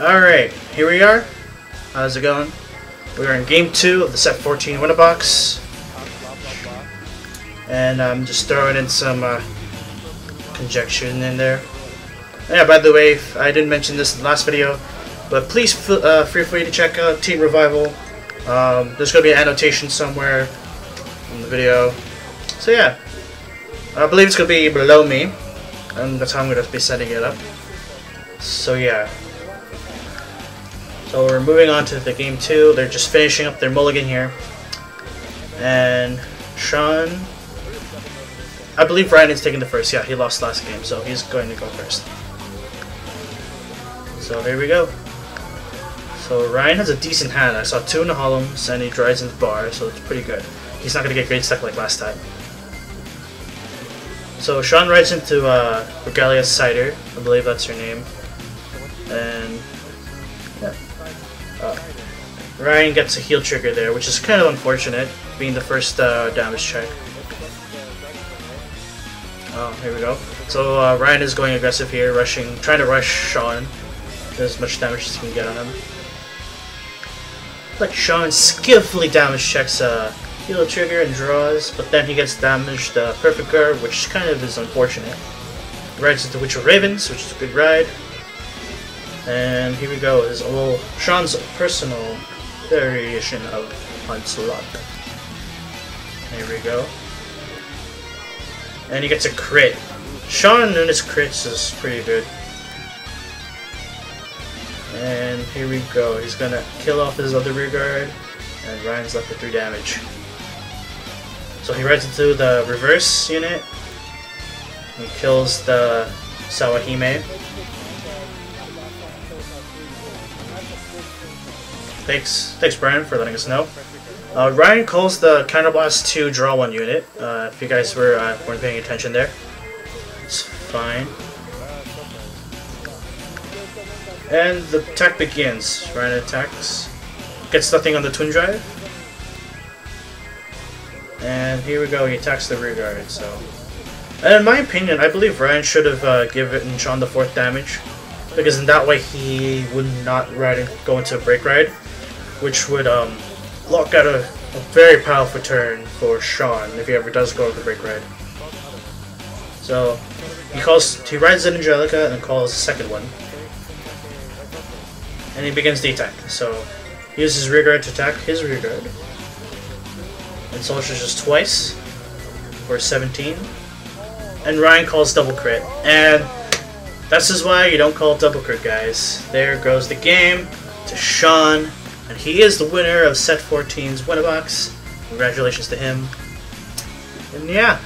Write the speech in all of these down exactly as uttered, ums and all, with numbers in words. Alright, here we are. How's it going? We are in game two of the set fourteen winner box. And I'm just throwing in some uh, conjecture in there. Yeah, by the way, I didn't mention this in the last video, but please feel uh, free to check out Team Revival. Um, there's going to be an annotation somewhere in the video. So yeah, I believe it's going to be below me, and that's how I'm going to be setting it up. So yeah. So we're moving on to the game two. They're just finishing up their mulligan here. And Sean, I believe Ryan is taking the first. Yeah, he lost last game, so he's going to go first. So here we go. So Ryan has a decent hand. I saw two in the columns and he drives in the bar, so it's pretty good. He's not going to get great stuck like last time. So Sean rides into uh, Regalia Cider. I believe that's her name. And yeah. Uh, Ryan gets a heel trigger there, which is kind of unfortunate, being the first uh, damage check. Oh, here we go. So uh, Ryan is going aggressive here, rushing, trying to rush Sean. As much damage as he can get on him. But Sean skillfully damage checks a heel trigger and draws, but then he gets damaged uh, perfect guard, which kind of is unfortunate. Rides into Witcher Ravens, which is a good ride. And here we go, is all Sean's personal variation of Hunt's Luck. Here we go. And he gets a crit. Sean and his crits is pretty good. And here we go, he's gonna kill off his other rear guard, and Ryan's left with three damage. So he rides into the reverse unit, and he kills the Sawahime. Thanks, thanks Brian for letting us know. Uh, Ryan calls the counterblast to draw one unit, uh, if you guys were, uh, weren't paying attention there. It's fine. And the attack begins. Ryan attacks. Gets nothing on the twin drive. And here we go, he attacks the rear guard, so... And in my opinion, I believe Ryan should have uh, given Sean the fourth damage. Because in that way he would not ride and go into a break ride. Which would um, lock out a, a very powerful turn for Sean if he ever does go into the break ride. So, he calls, he rides in Angelica and calls the second one. And he begins the attack. So he uses his rear guard to attack his rear guard. And Soldiers just twice for seventeen. And Ryan calls double crit. And this is why you don't call double crit, guys. There goes the game to Sean. And he is the winner of set fourteen's winner box. Congratulations to him. And yeah.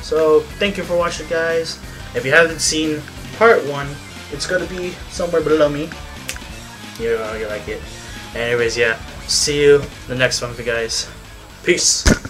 So thank you for watching, guys. If you haven't seen part one, it's gonna be somewhere below me. You know, you like it. Anyways, yeah. See you in the next one, for you guys. Peace.